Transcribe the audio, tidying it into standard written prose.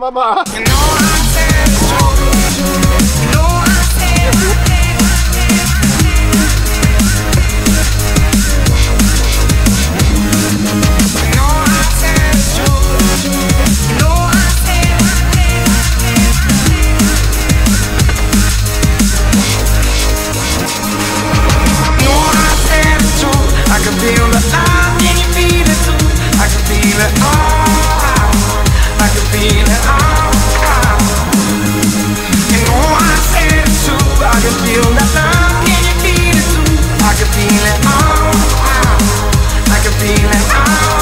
Mama. You know I said it's true. You know I said it's true. You know I said it's true. You know I said it's true. I can feel the love, can you feel it too? I can feel it all. I can feel it all, you know I said it's true. I can feel the love, can you feel it too? I can feel it all, I can feel it all.